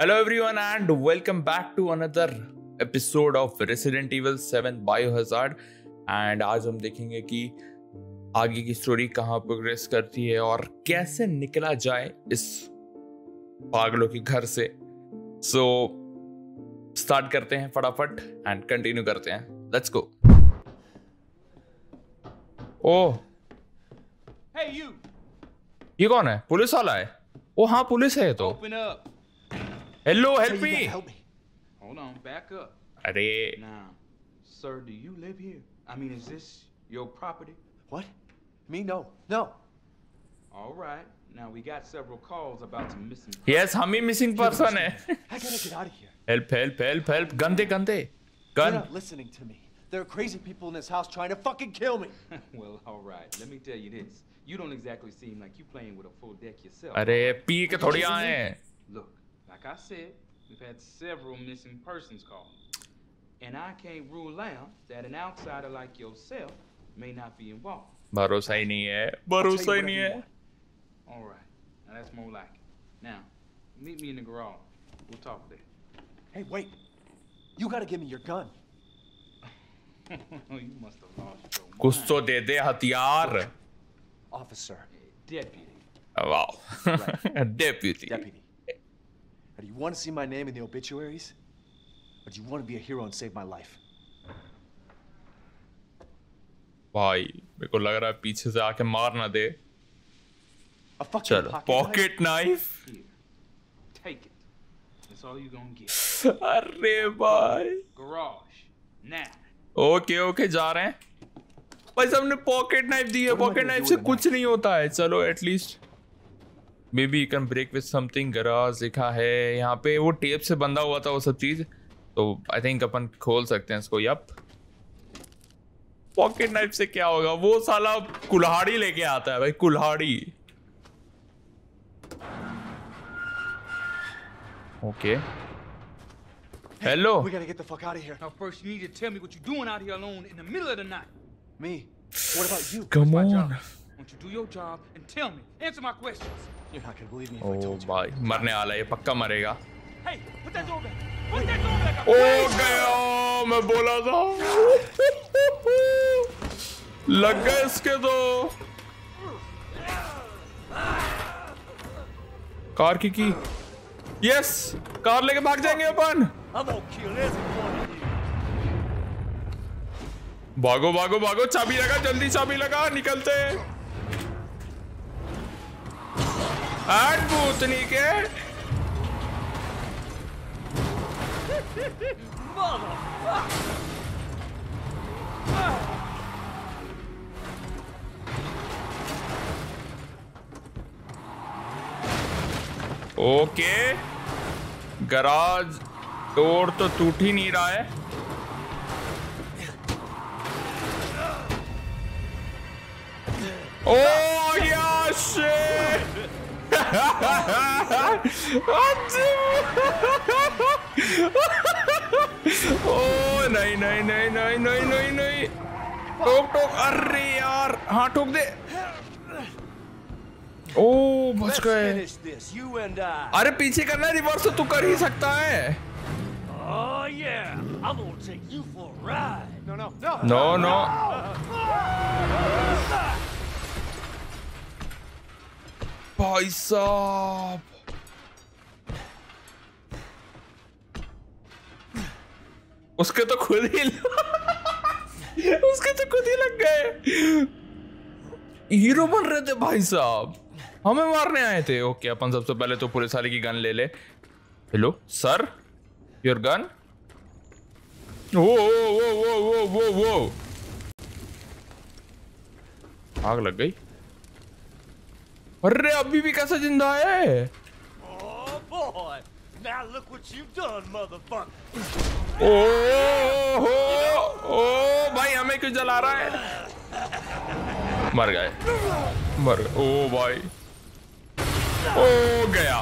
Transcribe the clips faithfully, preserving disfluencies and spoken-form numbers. Hello everyone and welcome back to another episode of Resident Evil seven Biohazard and आज हम देखेंगे कि आगे की स्टोरी कहाँ प्रोग्रेस करती है और कैसे निकला जाए इस पागलों के घर से। सो स्टार्ट करते हैं फटाफट एंड कंटिन्यू करते हैं, let's go. Oh hey you, ये कौन है? पुलिस वाला है? ओ हाँ पुलिस है तो। Hello, help me. Help me. Hold on, back up. Arey. Now, sir, do you live here? I mean, is this your property? What? Me? No, no. All right. Now we got several calls about some missing. Yes, हम ही missing person है. I gotta get out of here. Help! Help! Help! Help! Gande, gande. Gun. You're not listening to me. There are crazy people in this house trying to fucking kill me. Well, all right. Let me tell you this. You don't exactly seem like you playing with a full deck yourself. अरे पी के थोड़ी आए. Look. Like I said, we've had several missing persons called. And I can't rule out that an outsider like yourself may not be involved. भरोसा ही नहीं है, भरोसा ही नहीं है. All right, now that's more like it. Now, meet me in the garage. We'll talk there. Hey, wait. You gotta give me your gun. You must have lost your mind. कुछ तो दे दे हथियार. Officer. Deputy. Wow. Deputy. Deputy. Do you want to see my name in the obituaries? Or do you want to be a hero and save my life? भाई मेरे को लग रहा है पीछे से आके मार ना दे। चलो pocket knife. Take it. That's all you gonna get. अरे भाई। Garage. Now. Okay okay जा रहे हैं। भाई सबने पॉकेट नाइफ दी है, पॉकेट नाइफ से कुछ नहीं होता है। चलो at least Maybe you can break with something. Garage लिखा है यहाँ पे, वो टेप से बंधा हुआ था वो सब चीज, तो आई थिंक अपन खोल सकते हैं इसको। यप, पॉकेट नाइफ से क्या होगा? वो साला कुल्हाड़ी लेके आता है भाई, कुल्हाड़ी। Okay hello, we got to get the fuck out of here. Now first you need to tell me what you doing out here alone in the middle of the night. Me what about you? Come on, won't you do your job and tell me, answer my questions. You're not gonna believe me if oh I told you. Oh bhai marne wala hai, ye pakka marega. Hey, put that door back, put that door back. Oh gaya, main bola tha. Lag gaya iske to. Car ki key. Yes, car leke bhag jayenge apan. Bhago bhago bhago, chabi laga jaldi, chabi laga, nikalte hain. आठ भूतनी के okay, garage door तो टूट ही नहीं रहा है। ओ यार ओ नहीं नहीं नहीं नहीं नहीं नहीं नहीं, टोक टोक। अरे यार हाँ टोक दे। ओ बच गए। अरे पीछे करना है, रिवर्स तो तू कर ही सकता है। नो नो भाई साहब, उसके तो खुद ही उसके तो खुद ही लग गए। हीरो बन रहे थे भाई साहब, हमें मारने आए थे। ओके अपन सबसे पहले तो पुलिस वाले की गन ले ले। Hello sir, your gun. वो वो वो वो वो वो वो आग लग गई। अरे अभी भी कैसा जिंदा है? ओ भाई हमें क्यों जला रहा है? मर गए मर गए। ओ भाई ओ गया।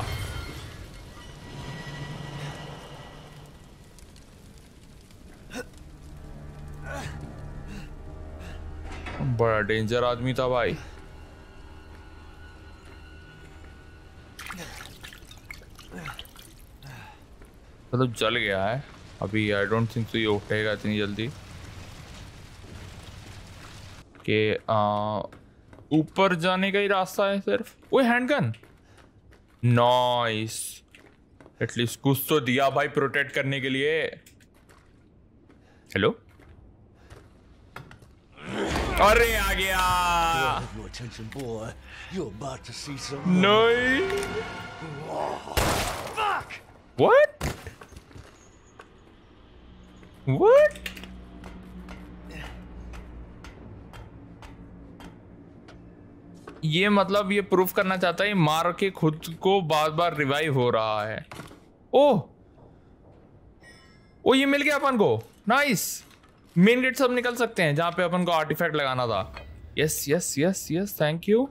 बड़ा डेंजर आदमी था भाई। मतलब जल गया है अभी। आई डोंट थिंक तो ये उठेगा इतनी जल्दी। के ऊपर जाने का ही रास्ता है सिर्फ। ओए हैंडगन, नाइस। एटलीस्ट कुछ तो दिया भाई प्रोटेक्ट करने के लिए। हेलो, अरे आ गया। What? What? ये मतलब ये प्रूफ करना चाहता है मार के खुद को बार बार रिवाइव हो रहा है। ओह, ओ ये मिल गया अपन को। नाइस। मेन गेट से हम निकल सकते हैं जहां पे अपन को आर्टिफैक्ट लगाना था। Yes yes yes yes, thank you.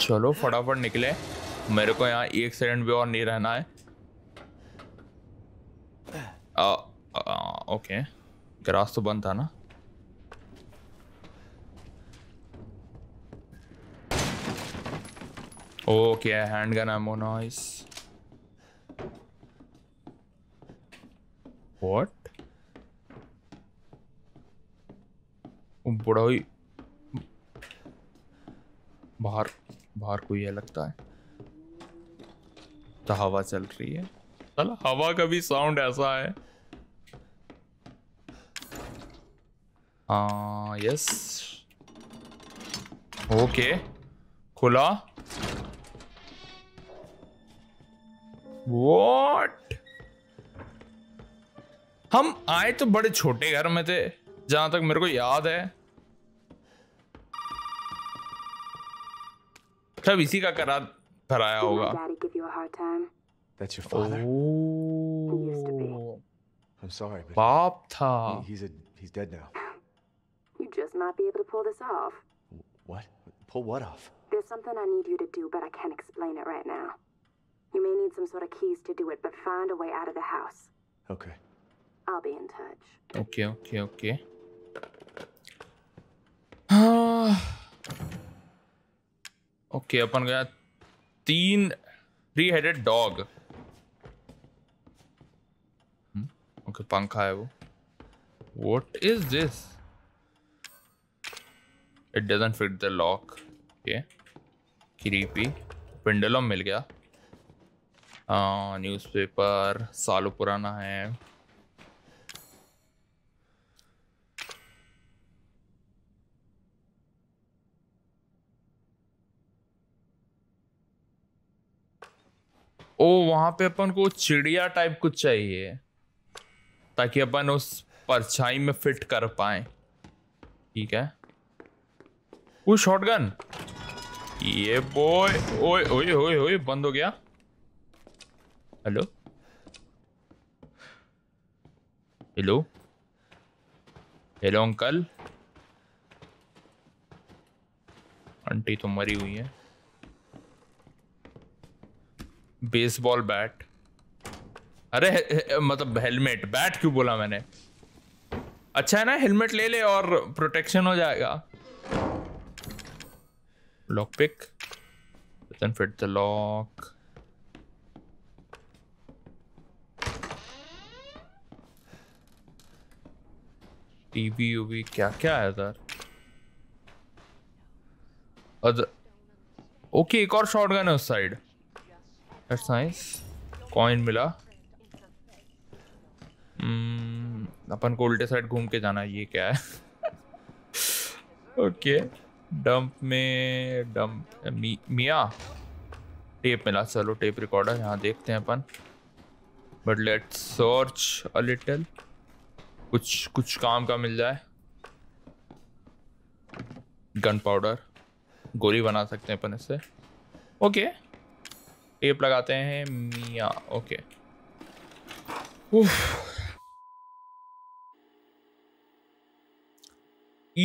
चलो फटाफट निकले, मेरे को यहाँ एक सेकंड भी और नहीं रहना है। आ, आ, ओके, गराज तो बंद था ना। Okay, handgun ammo, nice. What बड़ा हुई। बाहर बाहर कोई है लगता है, तो हवा चल रही है। चल, हवा का भी साउंड ऐसा है। आ, यस, ओके, खुला। व्हाट, हम आए तो बड़े छोटे घर में थे जहां तक मेरे को याद है। सब इसी का करार भराया होगा। बाप था। Okay okay okay. Okay okay, अपन गया। तीन थ्री हेडेड डॉग। ओके, पंखा है वो। What is this? It doesn't fit the lock. Okay, creepy. Pendulum मिल गया। आ, न्यूज़पेपर सालों पुराना है। ओ, वहां पे अपन को चिड़िया टाइप कुछ चाहिए ताकि अपन उस परछाई में फिट कर पाए। ठीक है। वो शॉटगन, ये बॉय। ओए ओए ओए ओए, बंद हो गया। Hello hello hello uncle. Aunty तो मरी हुई है। बेसबॉल बैट, अरे मतलब हेलमेट। बैट क्यों बोला मैंने? अच्छा है ना, हेलमेट ले ले और प्रोटेक्शन हो जाएगा। Lock pick, doesn't fit the lock. TV UV क्या क्या है यार। अदर ओके, एक और शॉटगन है उस साइड। That's nice. कॉइन मिला। hmm, अपन को उल्टे साइड घूम के जाना है। ये क्या है? ओके, डंप में डंप मी, मिया टेप मिला। चलो, टेप रिकॉर्डर यहाँ देखते हैं अपन। But let's search a little, कुछ कुछ काम का मिल जाए। गन पाउडर, गोली बना सकते हैं अपन इससे। ओके, टेप लगाते हैं Mia. Okay,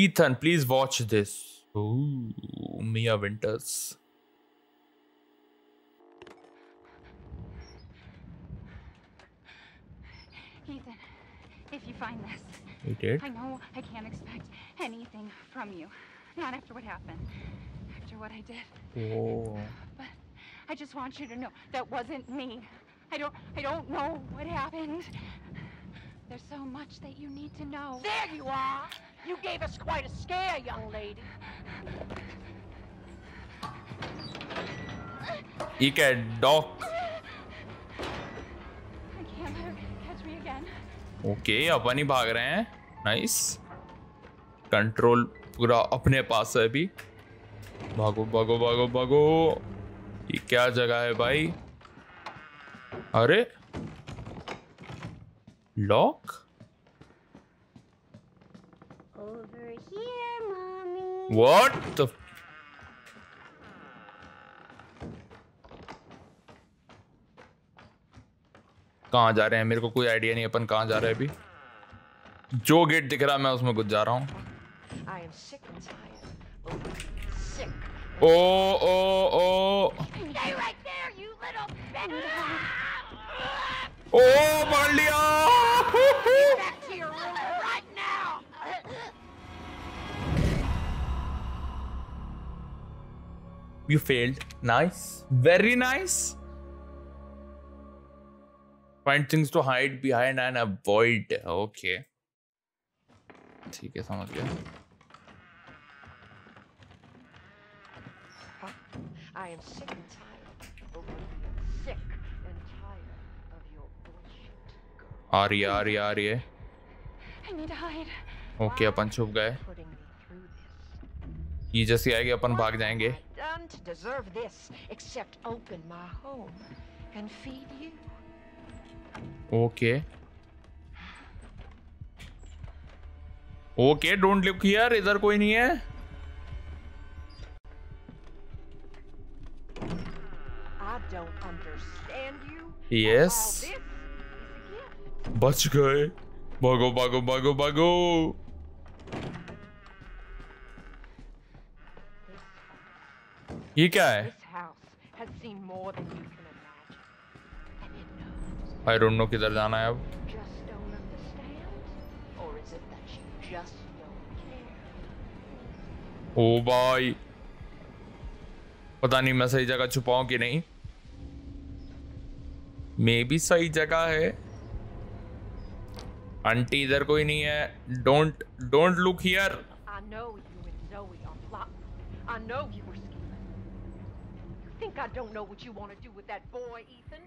Ethan please watch this. Mia Winters. Ethan, if you find this, you did. I know I can't expect anything from you, not after what happened, after what I did. Oh. But I just want you to know that wasn't me. I don't, I don't know what happened. There's so much that you need to know. There you are! You gave us quite a scare, young lady. You can dog. I can't let her catch me again. Okay, अपन ही भाग रहे हैं. Nice. Control पूरा अपने पास है अभी. भागो भागो भागो भागो. ये क्या जगह है भाई? अरे लॉक व्हाट द कहाँ जा रहे हैं? मेरे को कोई आइडिया नहीं अपन कहाँ जा रहे हैं अभी. जो गेट दिख रहा है मैं उसमें कुछ जा रहा हूँ. ओ ओ ओ ओ मार लिया. You failed. Nice. Very nice. Find things to hide behind and avoid. Okay. ठीक है समझ गया. I am sick and tired. Sick and tired of your bullshit. आ रही है आ रही है आ रही है. I need to hide. Okay अपन छुप गए. ये जैसे आएगी अपन भाग जाएंगे. ओके ओके डोंट लुक यार. इधर कोई नहीं है. यस बच गए. भागो भागो भागो भागो. ये क्या है? आई डोंट नो किधर जाना है अब. ओ भाई पता नहीं मैं सही जगह छुपाऊं कि नहीं. मे बी सही जगह है. आंटी इधर कोई नहीं है. Don't don't look here. Think I don't know what you want to do with that boy, Ethan.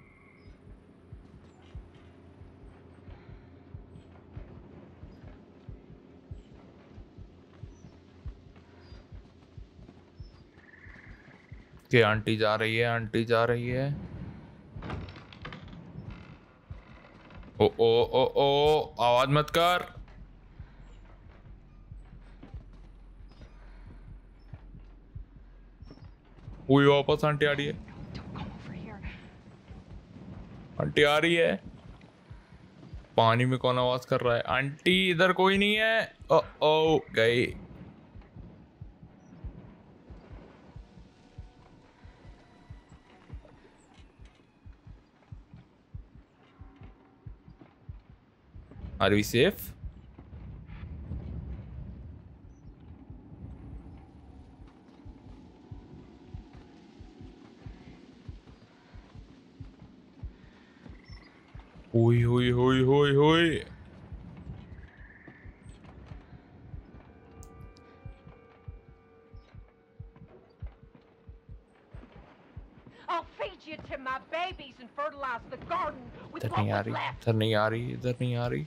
Okay, auntie जा रही है, auntie जा रही है. ओ ओ ओ ओ आवाज मत कर. वो वापस आंटी आ रही है. आंटी आ रही है. पानी में कौन आवाज कर रहा है? आंटी इधर कोई नहीं है. ओ ओ गई. Are we safe? Oi oi oi oi oi. I'll feed you to my babies and fertilize the garden with what we left. इधर नहीं आ रही, इधर नहीं आ रही.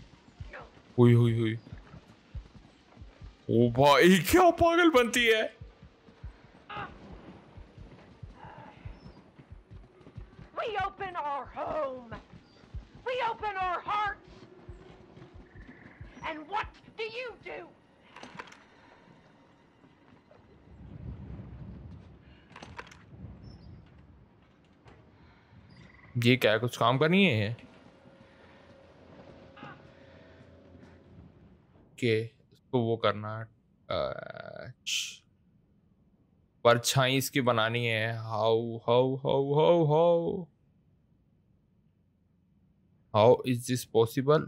ओए ओए ओए. ओ भाई क्या पागल बनती है. We open our home. We open our hearts. And what do you do? ये क्या कुछ काम का नहीं है. के इसको वो करना परछाई इसकी बनानी है. How how how how how How is this possible?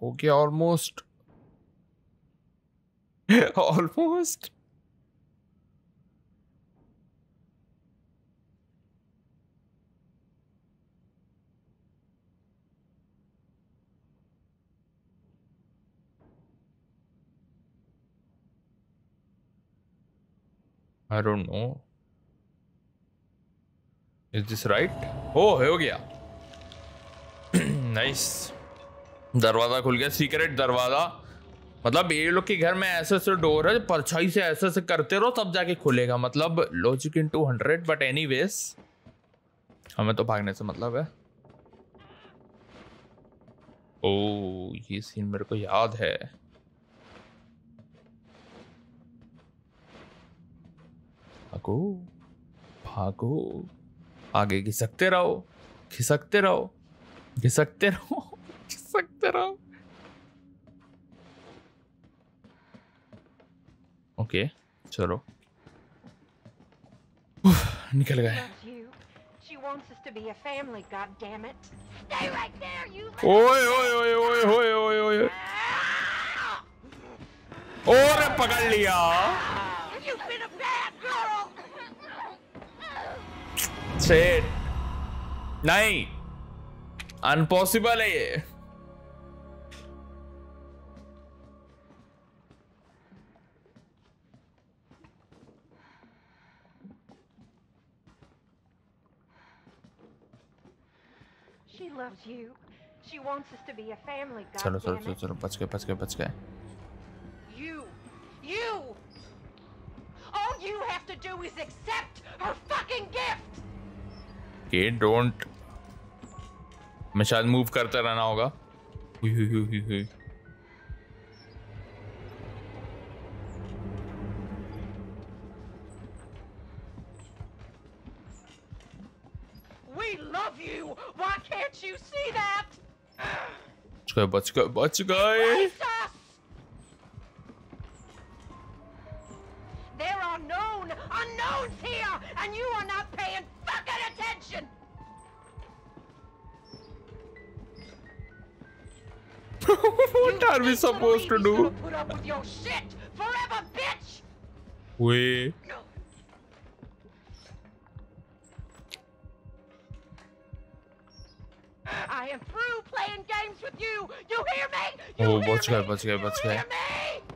Okay, almost. Almost. I don't know. Is this right? Oh, हो गया. Nice. दरवाजा खुल गया. सीक्रेट दरवाजा. मतलब ये लोग के घर में ऐसे ऐसे डोर है, परछाई से ऐसे ऐसे करते रहो तब जाके खुलेगा. मतलब logic in two hundred. But anyways हमें तो भागने से मतलब है. ओ ये सीन मेरे को याद है. भागो भागो, आगे घिसकते रहो घिसकते रहो घिसकते रहो घिसकते रहो. ओके okay, चलो निकल गए. ओए ओए ओए ओए ओए ओए ओए और पकड़ लिया. Shit. नहीं अनपॉसिबल है ये. loves you she wants us to be a family. चलो चलो चलो बच गए बच गए बच गए. you you all you have to do is accept her fucking gift. okay don't. मैं शायद मूव करते रहना होगा. बच गए बच गए. There are known unknowns here and you are not paying fucking attention. What are we supposed to do? Put up with your shit forever, bitch. Wait. I am through playing games with you. You hear me? You oh, hear me? बच गए बच गए.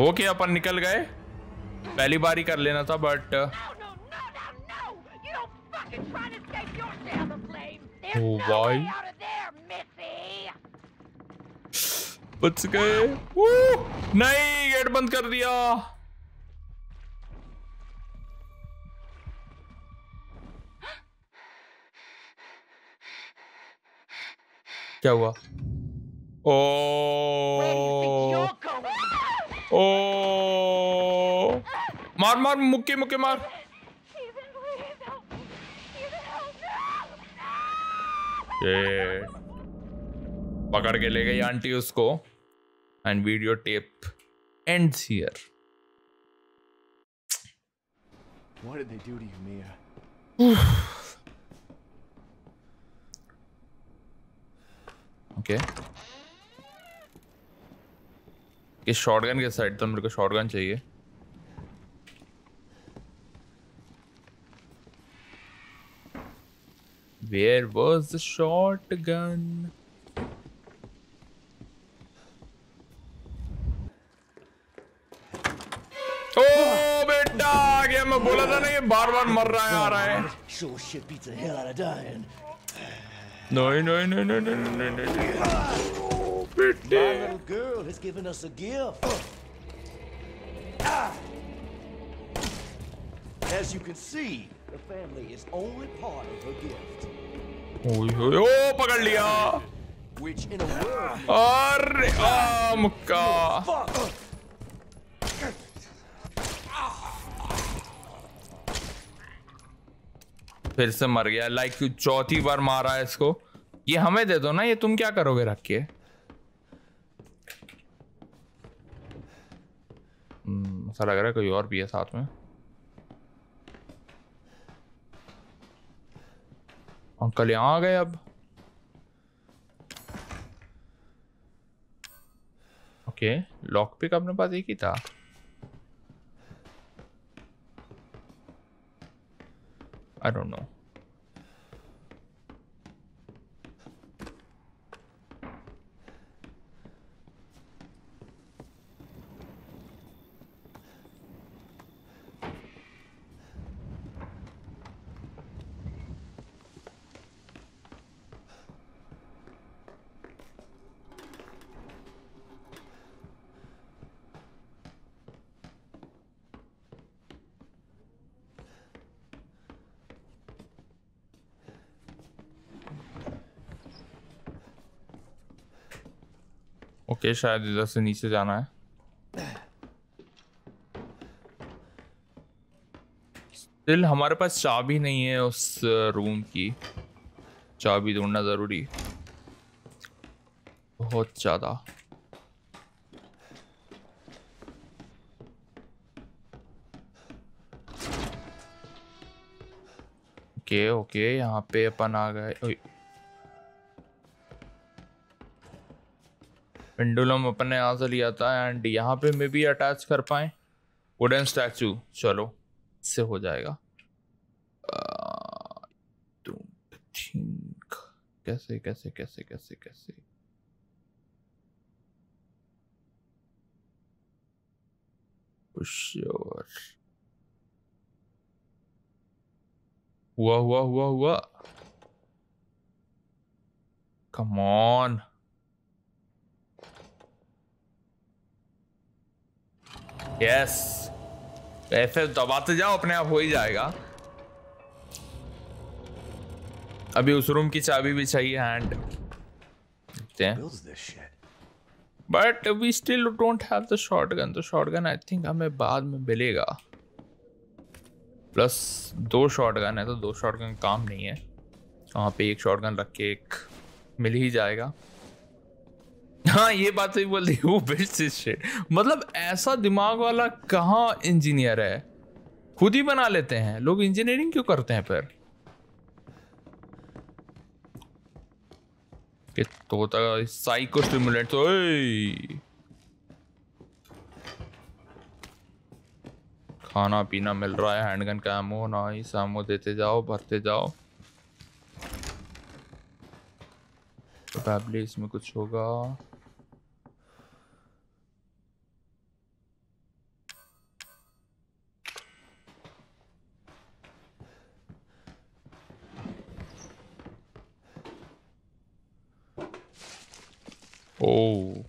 Okay okay, अपन निकल गए. पहली बार ही कर लेना था बट ओ भाई बच गए. नहीं गेट बंद कर दिया. क्या हुआ? ओ ओ मार मार मुक्के मुक्के मार. ये पकड़ के ले गई आंटी उसको. And video tape ends here. What did they do to you Mia? Okay इस शॉटगन के साइड तो मेरे को शॉटगन चाहिए. Where was the shotgun? ओ बेटा क्या मैं बोला था ना ये बार बार मर रहा है आ रहा है. नहीं नहीं नहीं नहीं नहीं नहीं. My little girl has given us a gift. As you can see, the family is only part of her gift. Oh, oh, पकड़ लिया. Which in a world. अरे आम का. फिर से मर गया। लाइक like, चौथी बार मारा है इसको। ये हमें दे दो ना, ये तुम क्या करोगे रख के? ऐसा लग रहा है कोई और भी है साथ में। अंकल यहाँ आ गए अब। ओके, लॉक पिक अपने पास एक ही था। I don't know. Okay okay, शायद इधर से नीचे जाना है। स्टिल हमारे पास चाबी नहीं है उस रूम की, चाबी ढूंढना जरूरी बहुत ज्यादा। ओके ओके यहाँ पे अपन आ गए। पेंडुलम अपन ने यहाँ से लिया था एंड यहाँ पे मे भी अटैच कर पाए वुडन स्टैचू। चलो इससे हो जाएगा। कैसे कैसे कैसे कैसे कैसे और हुआ हुआ हुआ हुआ कम ऑन। Yes yes. ऐसे दबाते जाओ अपने आप हो ही जाएगा। अभी उस रूम की चाबी भी चाहिए hand, but we still don't have the shotgun. तो शॉटगन आई थिंक हमें बाद में मिलेगा। प्लस दो शॉटगन है तो दो शॉटगन काम नहीं है। वहाँ पे एक शॉटगन रख के एक मिल ही जाएगा। हाँ ये बात तो ही बोल दी वो बिल्ड, मतलब ऐसा दिमाग वाला कहाँ इंजीनियर है, खुद ही बना लेते हैं लोग। इंजीनियरिंग क्यों करते हैं फिर? कि तोता साइको स्टिमुलेंट। ओए खाना पीना मिल रहा है। हैंडगन का एमो नाइस, एमो देते जाओ भरते जाओ। प्रॉब्ली इसमें कुछ होगा। Oh.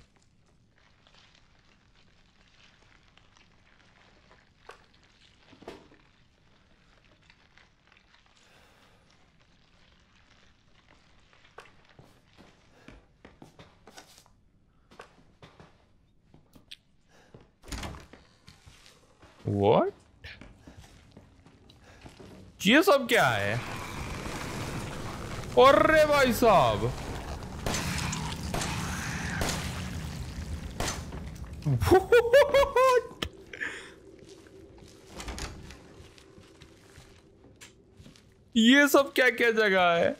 What? ये सब क्या है? अरे भाई साहब What? ये सब क्या क्या जगह है?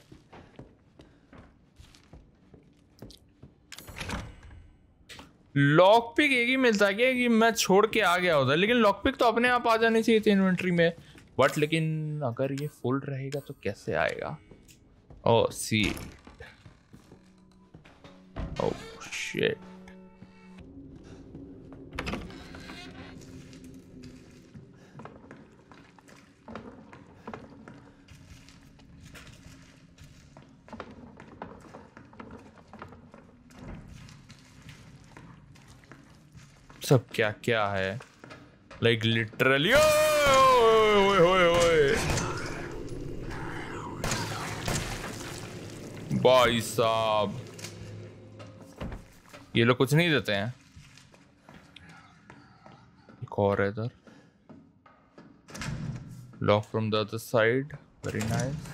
लॉक पिक एक ही मिलता है क्या? कि मैं छोड़ के आ गया उधर, लेकिन लॉक पिक तो अपने आप आ जानी चाहिए थी इन्वेंट्री में। बट लेकिन अगर ये फुल रहेगा तो कैसे आएगा? Oh see oh shit. सब क्या क्या है लाइक लिटरली। ओए ओए ओए भाई साहब ये लोग कुछ नहीं देते हैं। एक और है इधर। Lock from the other side Very nice.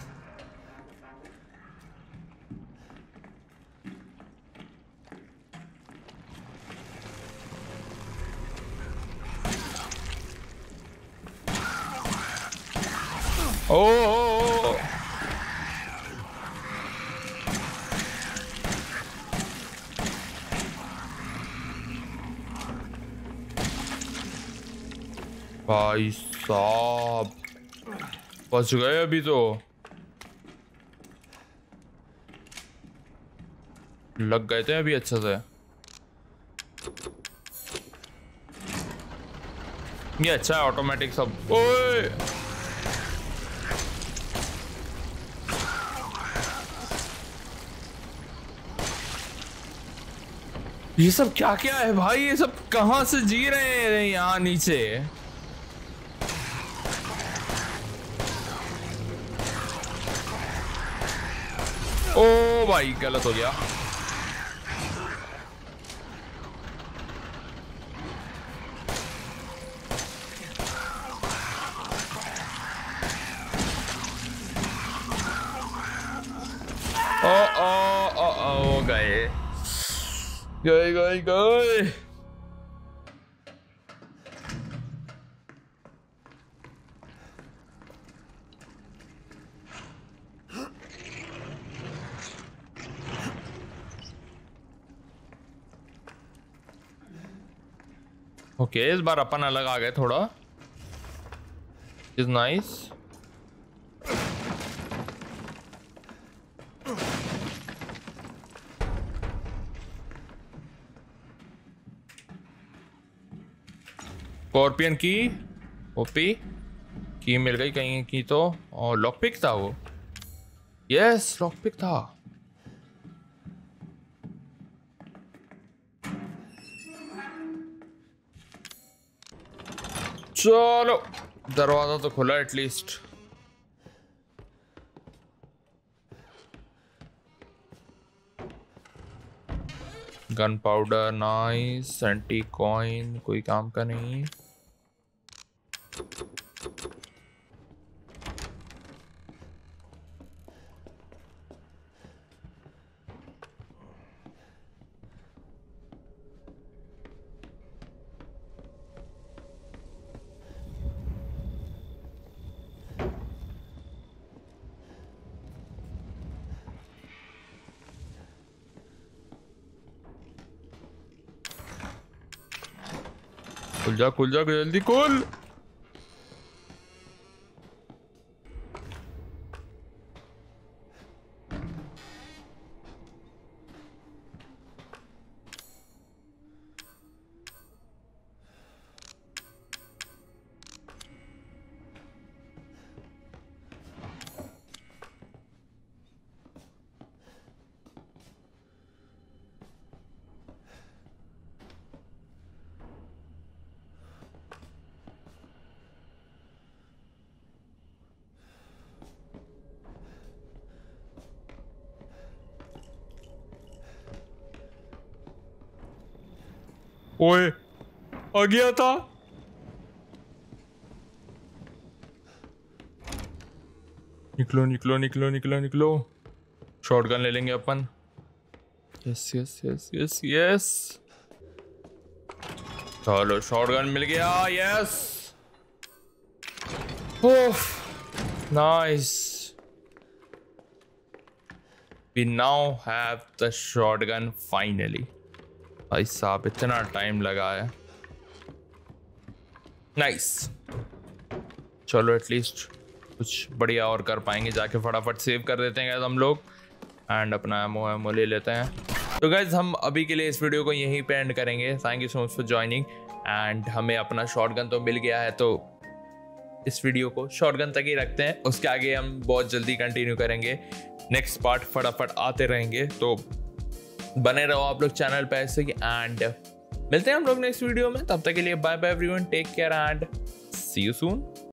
Oh, oh, oh. भाई साहब बच गए अभी तो, लग गए थे अभी अच्छे से। ये अच्छा है ऑटोमेटिक सब। ओए ये सब क्या क्या है भाई, ये सब कहाँ से जी रहे हैं यहाँ नीचे। ओ भाई गलत हो गया। ओ ओ ओ ओ गए गए गए गए। ओके okay, इस बार अपन अलग आ गए थोड़ा, इज नाइस। स्कॉर्पियन की ओपी की मिल गई कहीं की तो, और लॉक पिक था वो। यस लॉक पिक था। चलो दरवाजा तो खुला एटलीस्ट। गन पाउडर नाइस, सेंटी कॉइन कोई काम का नहीं। खुल जा खुल जा जल्दी खुल। ओए आ गया था। निकलो निकलो निकलो निकलो निकलो। शॉटगन ले लेंगे अपन। Yes yes yes yes yes. चलो शॉटगन मिल गया। Yes oh nice. We now have the shotgun finally. भाई साहब इतना टाइम लगा है। नाइस चलो एटलीस्ट कुछ बढ़िया और कर पाएंगे जाके। फटाफट सेव कर देते हैं गाइस हम लोग एंड अपना एमओ एमओ ले लेते हैं। तो गाइस हम अभी के लिए इस वीडियो को यहीं पे एंड करेंगे। Thank you so much for joining and हमें अपना शॉटगन तो मिल गया है तो इस वीडियो को शॉटगन तक ही रखते हैं। उसके आगे हम बहुत जल्दी कंटिन्यू करेंगे, नेक्स्ट पार्ट फटाफट आते रहेंगे। तो बने रहो आप लोग चैनल पे ऐसे एंड मिलते हैं हम लोग नेक्स्ट वीडियो में। तब तक के लिए bye bye everyone, take care and see you soon.